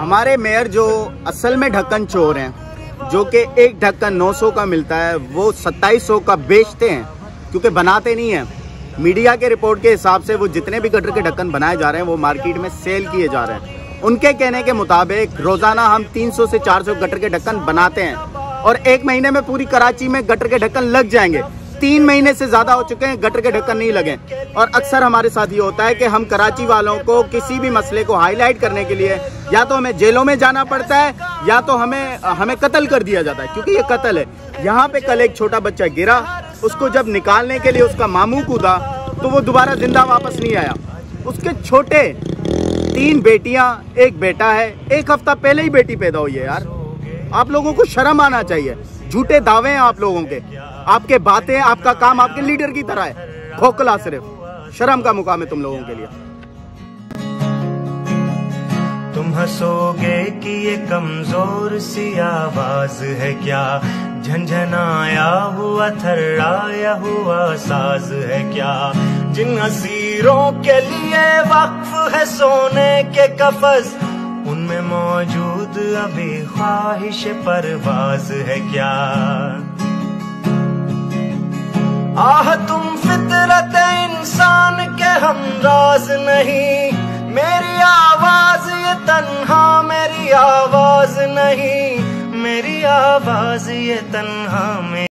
हमारे मेयर जो असल में ढक्कन चोर हैं, जो कि एक ढक्कन 900 का मिलता है वो 2700 का बेचते हैं क्योंकि बनाते नहीं हैं। मीडिया के रिपोर्ट के हिसाब से वो जितने भी गटर के ढक्कन बनाए जा रहे हैं वो मार्केट में सेल किए जा रहे हैं। उनके कहने के मुताबिक रोज़ाना हम 300 से 400 गटर के ढक्कन बनाते हैं और एक महीने में पूरी कराची में गटर के ढक्कन लग जाएंगे। 3 महीने से ज़्यादा हो चुके हैं गटर के ढक्कन नहीं लगे। और अक्सर हमारे साथ ये होता है कि हम कराची वालों को किसी भी मसले को हाईलाइट करने के लिए या तो हमें जेलों में जाना पड़ता है या तो हमें कत्ल कर दिया जाता है, क्योंकि ये कत्ल है। यहाँ पे कल एक छोटा बच्चा गिरा, उसको जब निकालने के लिए उसका मामू कूदा तो वो दोबारा जिंदा वापस नहीं आया। उसके छोटे 3 बेटियाँ, एक बेटा है, 1 हफ्ता पहले ही बेटी पैदा हुई है। यार आप लोगों को शर्म आना चाहिए। झूठे दावे हैं आप लोगों के, आपके बातें, आपका काम आपके लीडर की तरह है, खोखला। सिर्फ शर्म का मुकाम है तुम लोगों के लिए। तुम हंसोगे कि ये कमजोर सी आवाज है क्या, झंझनाया हुआ थर्राया हुआ साज है क्या, जिन असीरों के लिए वक्फ है सोने के कफस, उनमें मौजूद अभी ख्वाहिश परवाज है क्या। आह तुम फितरत इंसान के हमराज नहीं, मेरी आवाज ये तन्हा मेरी आवाज नहीं, मेरी आवाज ये तन्हा।